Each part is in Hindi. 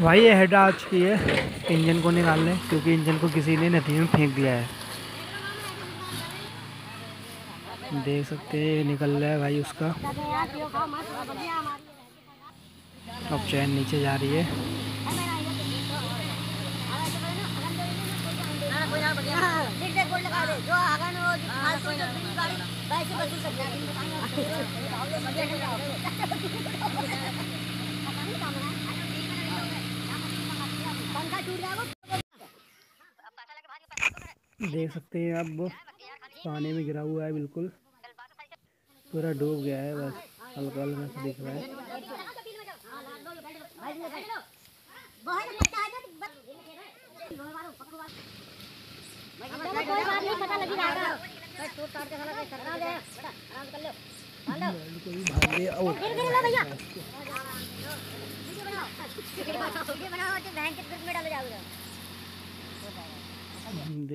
भाई ये हेड आज की है इंजन को निकालने, क्योंकि इंजन को किसी ने नदी में फेंक दिया है। देख सकते हैं निकल रहा है भाई उसका। अब चैन नीचे जा रही है। देख सकते हैं अब पानी में गिरा हुआ है, बिल्कुल पूरा डूब गया है, बस हल्का हल्का से दिख रहा है।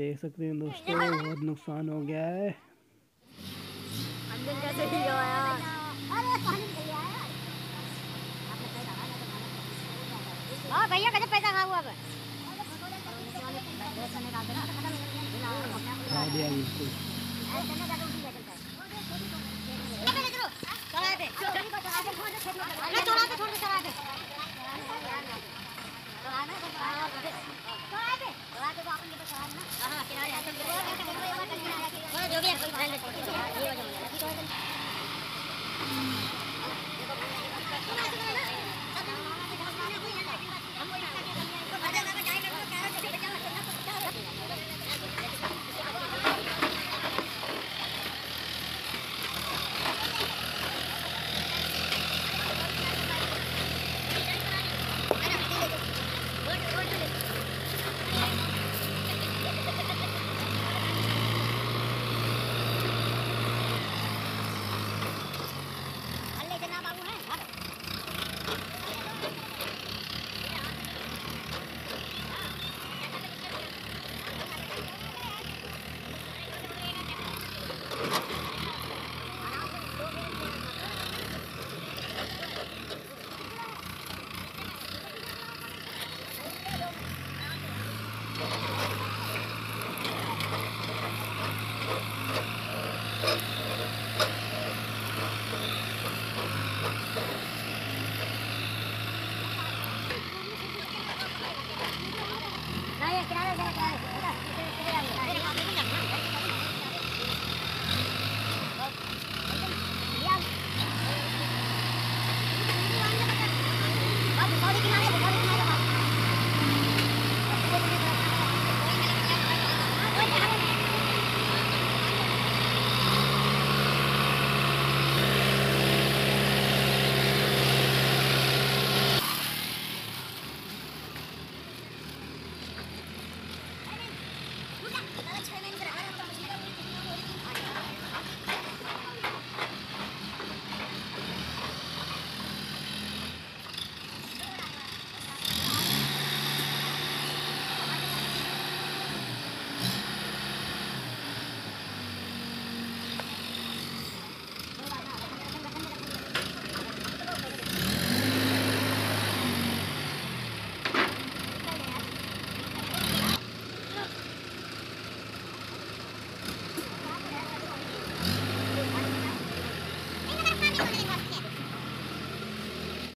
देख सकते हैं दोस्तों बहुत नुकसान हो गया है। भैया कैसे पैसा खा हुआ